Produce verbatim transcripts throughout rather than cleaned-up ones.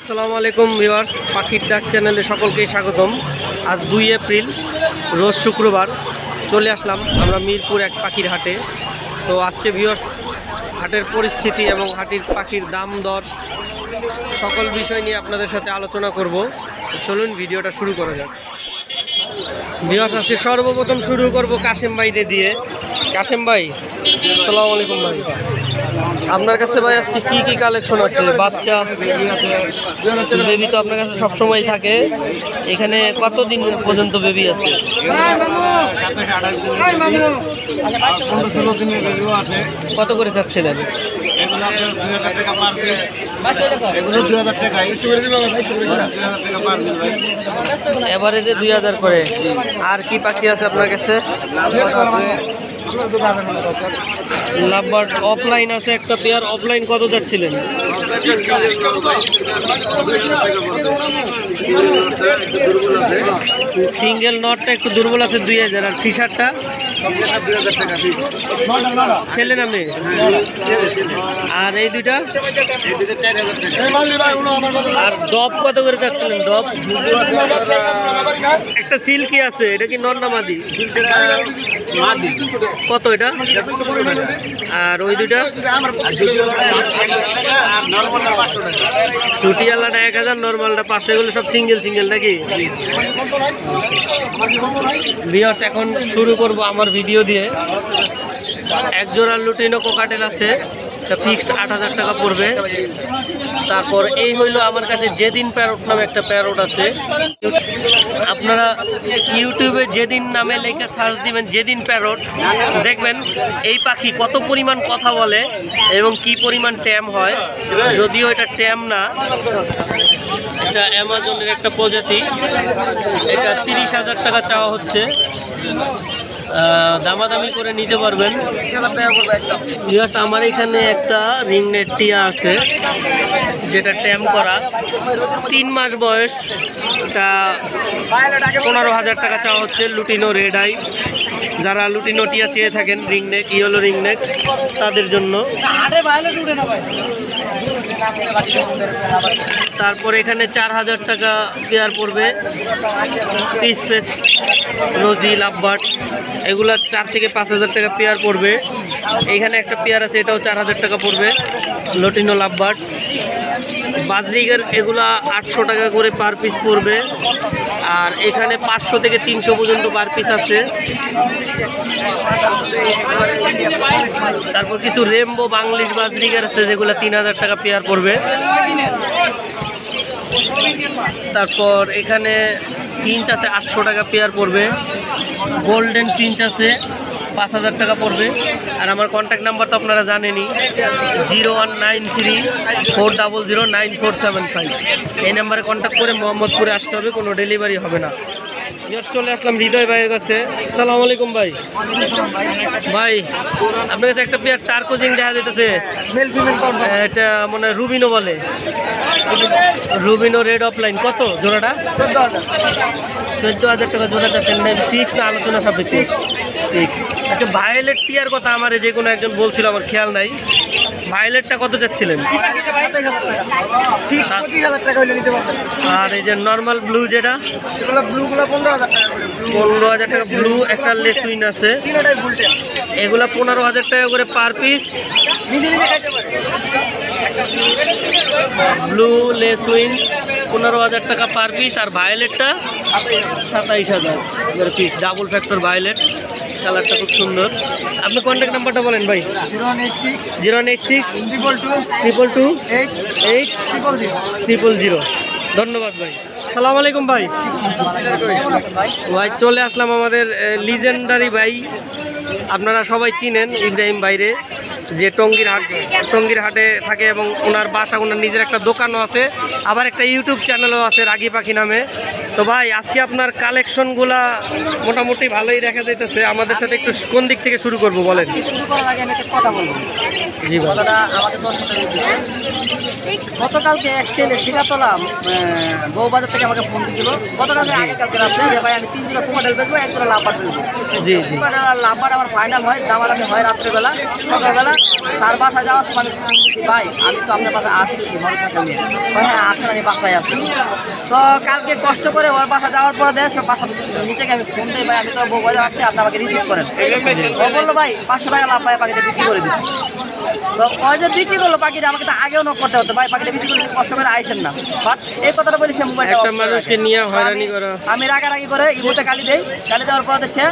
আসসালামু আলাইকুম ভিউয়ার্স, পাখির ডাক চ্যানেলে সকলকেই স্বাগতম। আজ দুই এপ্রিল রোজ শুক্রবার চলে আসলাম আমরা মিরপুর এক পাখির হাটে। তো আজকে ভিউয়ার্স হাটের পরিস্থিতি এবং হাটের পাখির দাম দর সকল বিষয় নিয়ে আপনাদের সাথে আলোচনা করব। চলুন ভিডিওটা শুরু করা যাক। ভিউয়ার্স আজকে সর্বপ্রথম শুরু করব কাশেম ভাইকে দিয়ে। কাশেম ভাই আসসালামু আলাইকুম ভাই, আপনার কাছে ভাই আজকে কি কি কালেকশন আছে? বাচ্চা বেবি তো আপনার কাছে সবসময় থাকে, এখানে কতদিন পর্যন্ত বেবি আছে? কত করে চাচ্ছিলেন? এভারেজে দুই হাজার করে। আর কি পাখি আছে আপনার কাছে? লাভবার্ড অফলাইন আছে একটা পেয়ার, অফলাইন কত যাচ্ছিলেন? সিঙ্গেল নটটা একটু দুর্বল আছে দুই হাজার। আর টি শার্টটা ছেলে না মেয়ে? আর এই দুইটা? আর ডব কত করে যাচ্ছিলেন? ডব একটা সিল্কি আছে, এটা কি নর না মাদি? কত এটা? আর ওই দুইটা চুটিয়ালাটা এক হাজার, নর্মালটা পাঁচশো। এগুলো সব সিঙ্গেল সিঙ্গেল নাকি? ভিউয়ার্স এখন শুরু করব আমার ভিডিও দিয়ে। এক জোড়া লুটিনো কোকাটেল আছে, এটা ফিক্সড আট হাজার টাকা পড়বে। তারপর এই হইল আমার কাছে জেদিন প্যারট নামে একটা প্যারট আছে। আপনারা ইউটিউবে জেদিন নামে লেখা সার্চ দিবেন, জেদিন প্যারট, দেখবেন এই পাখি কত পরিমাণ কথা বলে এবং কি পরিমাণ ট্যাম হয়। যদিও এটা ট্যাম না, এটা অ্যামাজনের একটা প্রজাতি। এটা তিরিশ হাজার টাকা চাওয়া হচ্ছে, দামাদামি করে নিতে পারবেন। জাস্ট আমার এখানে একটা রিংনেট টিয়া আছে যেটা ট্যাম করা, তিন মাস বয়স, তা পনেরো হাজার টাকা চাওয়া হচ্ছে। লুটিনো রেড আই, যারা লুটিনো টিয়া চেয়ে থাকেন রিংনেক ইয়েলো রিংনেক তাদের জন্য। তারপর এখানে চার হাজার টাকা পেয়ার পড়বে পিস পেস রোজি লাভবার্ড, এগুলা চার থেকে পাঁচ হাজার টাকা পেয়ার পড়বে। এখানে একটা পেয়ার আছে, এটাও চার হাজার টাকা পড়বে, লটিনো লাভবার্ড। বাজরিগের এগুলা আটশো টাকা করে পার পিস পড়বে। আর এখানে পাঁচশো থেকে তিনশো পর্যন্ত পার পিস আছে। তারপর কিছু রেমবো বাংলিশ বাজরিগের আছে যেগুলো তিন হাজার টাকা পেয়ার পড়বে। তারপর এখানে ফিঞ্চ আছে আটশো টাকা পেয়ার পড়বে, গোল্ডেন ফিঞ্চ আছে পাঁচ হাজার টাকা পড়বে। আর আমার কন্ট্যাক্ট নাম্বার তো আপনারা জানেনই, zero one nine three four double zero nine four seven five, এই নাম্বারে কন্ট্যাক্ট করে মোহাম্মদপুরে আসতে হবে, কোনো ডেলিভারি হবে না। এবার চলে আসলাম হৃদয় ভাইয়ের কাছে। আসসালামু আলাইকুম ভাই। ভাই আপনার কাছে একটা পেয়ার টার্কোজিং দেখা যেতেছে, এটা মানে রুবিনো বলে, রুবিনো রেড অফলাইন। কত জোড়াটা? চোদ্দ হাজার টাকা জোড়া যাচ্ছেন, ফিক্স না আলোচনা সাপেক্ষে? আচ্ছা ভায়োলেট টিয়ার কথা আমার যে কোনো একজন বলছিল, আমার খেয়াল নাই, ভায়োলেটটা কত যাচ্ছিলেন? আর এই যে নর্মাল ব্লু, যেটা পনেরো হাজার টাকা ব্লু, একটা লেস উইন আছে, এগুলা পনেরো হাজার টাকা করে per piece. Blue lacewing পনেরো হাজার টাকা পার পিস। আর ভায়োলেটটা সাতাইশ হাজার পিস, ডাবল ফ্যাক্টর ভায়োলেট, কালারটা খুব সুন্দর। আপনি কন্ট্যাক্ট নাম্বারটা বলেন ভাই। Zero one eight six triple two eight triple zero. ধন্যবাদ ভাই। আসসালামু আলাইকুম ভাই। ভাই চলে আসলাম আমাদের লিজেন্ডারি ভাই, আপনারা সবাই চিনেন ইব্রাহিম ভাইরে, যে টঙ্গীর হাট টঙ্গীর হাটে থাকে এবং ওনার বাসা, ওনার নিজের একটা দোকানও আছে, আবার একটা ইউটিউব চ্যানেলও আছে রাগী পাখি নামে। তো ভাই আজকে আপনার কালেকশনগুলা মোটামুটি ভালোই দেখা যাইতেছে, আমাদের সাথে একটু কোন দিক থেকে শুরু করবো বলেন? জি ভাই, গতকালকে এক ছেলে শিলাতলা বউবাজার থেকে আমাকে ফোন দিয়েছিল গতকালকে আগে কালকে রাত্রে যে ভাই আমি তিন কিলো কুমাডাল বেচবো এক কিলো লাম্বার বেচবো। জি জি কুমাডাল লাম্বার আমার ফাইনাল হয় দামাদামি হয় রাত্রেবেলা সকালবেলা তার বাসায় যাওয়ার সময় ভাই আমি তো আপনার বাসায় আসছি মনে থাকলে ভাই হ্যাঁ আসলে আমি বাসায় আসছি। তো কালকে কষ্ট করে ওর বাসা যাওয়ার পরে দেয় সব বাসা নিচে আমি ফোন দিই ভাই আমি তো বউবাজার আসছি আপনি আমাকে রিসিভ করেন। ও বললো ভাই পাঁচশো টাকা লাভ পায় পাখিটা বিক্রি করে দিচ্ছি। তো কয়জন বিক্রি করলো পাখিটা আমাকে তো আগেও নক করতে হতো ভাই পাখিটা বিক্রি করলে কষ্ট করে আসেন না বাট এই কথাটা বলি সে মোবাইল আমি রাগারাগি করে ইমোতে গালি দিই গালি দেওয়ার পরে সে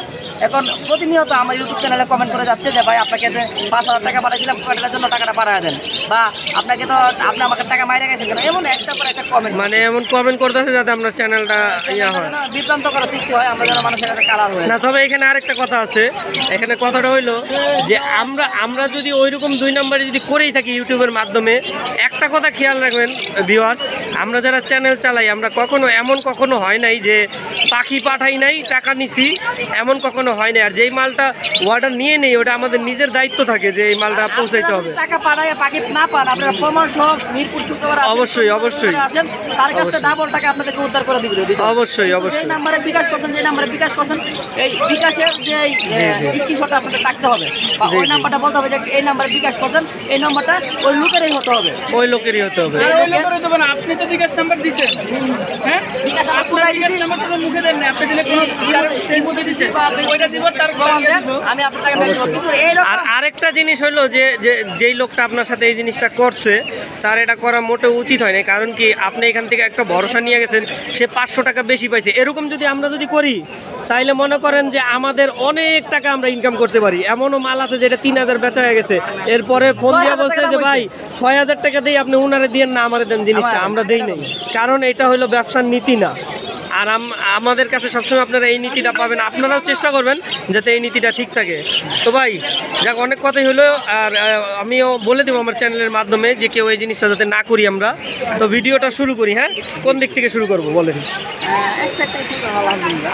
এখন প্রতিনিয়ত আমার ইউটিউব চ্যানেলে কমেন্ট করে যাচ্ছে যে ভাই আপনাকে যে পাঁচ হাজার টাকা পাঠাইছিলাম কয়টার জন্য টাকাটা বাড়ায় দেন বা আপনাকে তো আপনি আমাকে টাকা মাইরে গেছেন কেন এমন একটা পরে একটা কমেন্ট মানে এমন কমেন্ট করতেছে যাতে আপনার চ্যানেলটা ইয়া হয় বিভ্রান্ত করার সৃষ্টি হয় আমরা যেন মানুষের কাছে কালার হয় না। তবে এখানে আরেকটা কথা আছে এখানে কথাটা হইলো যে আমরা আমরা যদি ওইরকম দুই নম্বরে যদি করেই থাকি ইউটিউবের মাধ্যমে একটা কথা খেয়াল রাখবেন ভিউয়ার্স আমরা যারা চ্যানেল চালাই আমরা কখনো এমন কখনো হয় নাই যে পাখি পাঠাই নাই টাকা নিছি এমন কখনো হয় না। আর যেই মালটা অর্ডার নিয়ে নেই ওটা আমাদের নিজের দায়িত্ব থাকে যে এই মালটা পৌঁছাইতে হবে টাকা পাঠায় পাখি না পান আপনারা প্রমাণ সহ মিরপুর শুক্রবার অবশ্যই অবশ্যই আসেন তার কাছে ডাবল টাকা আপনাদেরকে উদ্ধার করে দিব অবশ্যই অবশ্যই এই নম্বরে বিকাশ করছেন যে নম্বরে বিকাশ করছেন এই বিকাশের যে স্ক্রিনশটটা আপনাদের রাখতে হবে বা ওই নাম্বারটা বলতে হবে যে এই নম্বরে বিকাশ করছেন এই নাম্বারটা ওই লোকেরই হতে হবে ওই লোকেরই হতে হবে ওই লোকেরই হতে হবে। আপনি তো বিকাশ নাম্বার দিবেন হ্যাঁ বিকাশ আপনারা এই নাম্বারটা মুখে দেন না আপনি দিলে কোনো ফেসবুকে দিবেন বা ওইটা দিব তার গলাম দেন আমি আপনাকে ব্যাক করব। কিন্তু এই আর আরেকটা জিনিস হলো যে যেই লোকটা আপনার সাথে এই জিনিসটা করছে তার এটা করা মোটেও উচিত হয় না। কারণ কি আপনি এখান থেকে একটা ভরসা নিয়ে গেছেন সে পাঁচশো টাকা বেশি পাইছে এরকম যদি আমরা যদি করি তাইলে মনে করেন যে আমাদের অনেক টাকা আমরা ইনকাম করতে পারি। এমনও মাল আছে যেটা তিন হাজার বেচা হয়ে গেছে এরপরে ফোন দিয়ে বলছে যে ভাই ছয় হাজার টাকা দিয়ে আপনি উনারে দিয়ে না আমার দেন জিনিসটা আমরা দেই নাই কারণ এটা হলো ব্যবসার নীতি না। আর আমাদের কাছে সবসময় আপনারা এই নীতিটা পাবেন আপনারাও চেষ্টা করবেন যাতে এই নীতিটা ঠিক থাকে। তো ভাই যাক অনেক কথাই হলো আর আমিও বলে দেবো আমার চ্যানেলের মাধ্যমে যে কেউ এই জিনিসটা যাতে না করি আমরা। তো ভিডিওটা শুরু করি হ্যাঁ কোন দিক থেকে শুরু করবো বলেন?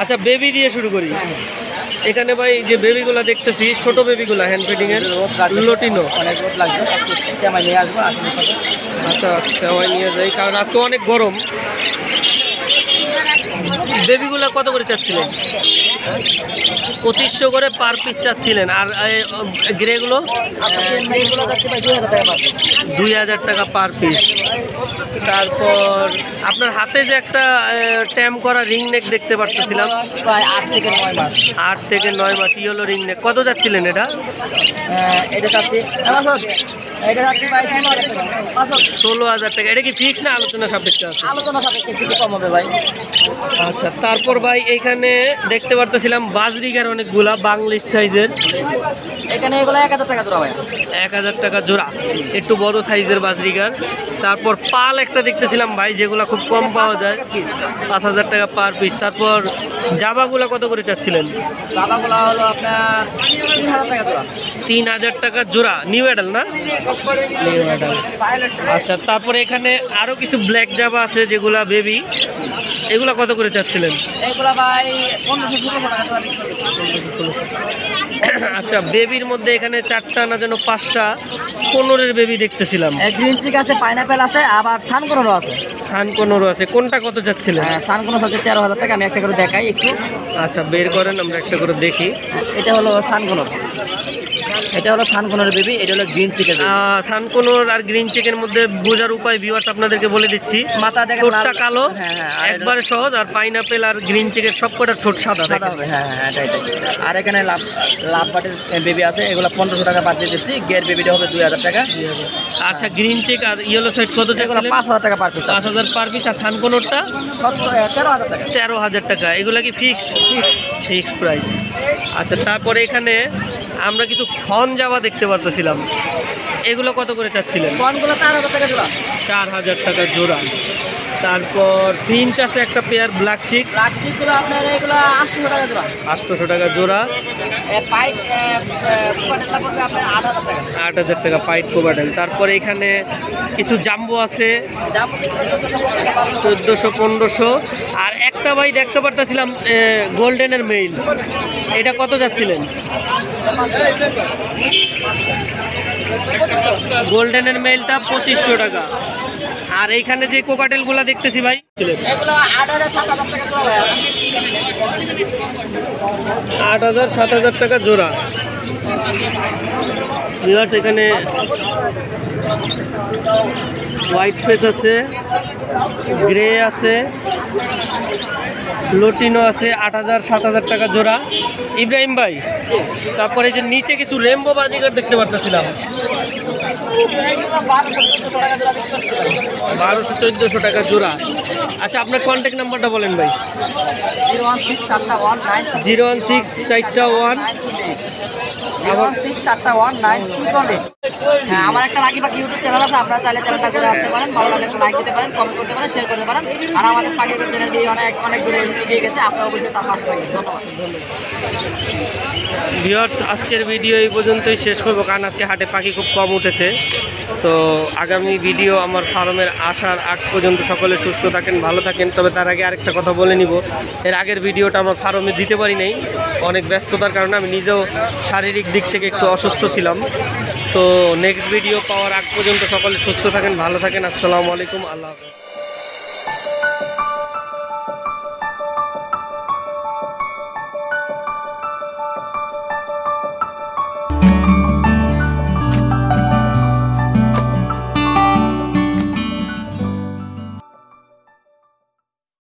আচ্ছা বেবি দিয়ে শুরু করি। এখানে ভাই যে বেবিগুলো দেখতেছি ছোট বেবিগুলো হ্যান্ড ফিডিংয়ের লটিনো অনেক রোদ লাগবে নিয়ে আসবো। আচ্ছা সেওয়াই নিয়ে যাই কারণ আজকে অনেক গরম। বেবিগুলো কত করে চাচ্ছিলেন? পঁচিশশো করে পার পিস চাচ্ছিলেন। আর গ্রেগুলো দুই হাজার টাকা পার পিস। তারপর আপনার হাতে যে একটা ট্যাম করা রিং নেক দেখতে পারতেছিলাম প্রায় আট থেকে নয় মাস আট থেকে নয় মাস ইয়েলো রিং নেক কত চাচ্ছিলেন এটা? এটা চাচ্ছি ষোলো হাজার টাকা। এটা কি ফিক্স না আলোচনা সাপেক্ষে? আলোচনা সাপেক্ষে কিছু কম হবে ভাই। আচ্ছা তারপর ভাই এখানে দেখতে পারতেছিলাম বাজরিকার অনেকগুলা বাংলিশ সাইজের এখানে এগুলো এক হাজার টাকা জোড়া ভাই এক হাজার টাকা জোড়া একটু বড় সাইজের বাজরিকার। তারপর পাল একটা দেখতেছিলাম ভাই যেগুলো খুব কম পাওয়া যায় পাঁচ হাজার টাকা পার পিস। তারপর জাবাগুলো কত করে চাচ্ছিলেন? জাবাগুলো হলো আপনার তিন হাজার টাকা জোড়া তিন হাজার টাকা জোড়া নিউ অ্যাডাল না? New adult. আচ্ছা তারপর এখানে আরও কিছু ব্ল্যাক জাবা আছে যেগুলো বেবি এগুলো কত করে চাচ্ছিলেন? আচ্ছা বেবির মধ্যে এখানে চারটা না যেন পাঁচটা কোনোরের বেবি দেখতেছিলাম গ্রিন চিক আছে পাইনাপেল আছে আবার সানকোনোরও আছে সানকোনোরও আছে কোনটা কত চাচ্ছিলেন? সানকোনোর হচ্ছে তেরো হাজার টাকা। আমি একটা করে দেখাই একটু। আচ্ছা বের করেন আমরা একটা করে দেখি। এটা হলো সানকোনোর এটা হলো সানকোনোর বেবি এটা হলো গ্রিন চিকের। সানকোনোর আর গ্রিন চিকের মধ্যে বোঝার উপায় ভিউয়ার্স আপনাদেরকে বলে দিচ্ছি মাথা দেখেন ছোটটা কালো একবারে সহজ আর পাইনাপেল আর গ্রিন চিকের সবকটা ঠোঁট সাদা সাদা হবে হ্যাঁ হ্যাঁ এটাই। আর এখানে লাভ লাভ বাটের বেবি আছে এগুলো পনেরোশো টাকা বাদ দিয়ে দিচ্ছি। গের বেবিটা হবে দুই হাজার টাকা। আচ্ছা গ্রিন চিক আর ইয়েলো সাইড কত টাকা? পাঁচ হাজার টাকা পার পিস পাঁচ হাজার পার পিস। আর সানকোনোরটা তেরো হাজার টাকা তেরো হাজার টাকা এগুলো কি ফিক্সড? Fixed price. আচ্ছা তারপরে এখানে আমরা কিছু ফন জাবা দেখতে পারতেছিলাম এগুলো কত করে চাচ্ছিলেন? ফনগুলো চার হাজার টাকা জোড়া চার হাজার টাকা জোড়া। তারপর ফিঞ্চ আছে একটা পেয়ার ব্ল্যাক চিক ব্ল্যাক চিকগুলো আপনার এগুলো আটশো টাকা জোড়া আটশো টাকা জোড়া। পাইট আট হাজার টাকা পাইট কোবাডেল। তারপরে এখানে কিছু জাম্বো আছে চোদ্দোশো পনেরোশো। আর একটা ভাই দেখতে পারতেছিলাম গোল্ডেনের মেইল এটা কত যাচ্ছিলেন? গোল্ডেনের মেইলটা পঁচিশশো টাকা। আর এইখানে যে কোকাটেলগুলো দেখতেছি ভাই এগুলো আট হাজার সাত হাজার টাকা জোড়া। ভিউয়ার্স এখানে হোয়াইট ফেস আছে, গ্রে আছে, লটিনো আছে, আট হাজার সাত হাজার টাকা জোড়া। ইব্রাহিম ভাই তারপরে যে নিচে কিছু রেমবো বাজিকার দেখতে পারতেছিলাম বারোশো চোদ্দোশো টাকা জোড়া। আচ্ছা আপনার কন্ট্যাক্ট নাম্বারটা বলেন ভাই। জিরো ওয়ান সিক্স চারটা ওয়ান আমার একটা রাখি বাকি ইউটিউব চ্যানেল আছে, আপনারা চাইলে চ্যানেলটা ঘুরে আসতে পারেন, ভালো লাগলে লাইক দিতে পারেন, কমেন্ট করতে পারেন, শেয়ার করতে পারেন। আর আমাদের পাখির চ্যানেল দিয়ে অনেক অনেক ঘুরে এগিয়ে গেছে, আপনারা অবশ্যই তার পাশে থাকবেন। ধন্যবাদ ভিউয়ার্স, আজকের ভিডিও এই পর্যন্তই শেষ করবো, কারণ আজকে হাটে পাখি খুব কম উঠেছে। তো আগামী ভিডিও আমার ফার্মের আসার আগ পর্যন্ত সকলে সুস্থ থাকেন, ভালো থাকেন। তবে তার আগে আরেকটা কথা বলে নিব, এর আগের ভিডিওটা আমার ফার্মে দিতে পারি নাই, অনেক ব্যস্ততার কারণে আমি নিজেও শারীরিক দিক থেকে একটু অসুস্থ ছিলাম। তো নেক্সট ভিডিও পাওয়ার আগ পর্যন্ত সকলে সুস্থ থাকেন, ভালো থাকেন। আসসালামু আলাইকুম, আল্লাহ হাফেজ।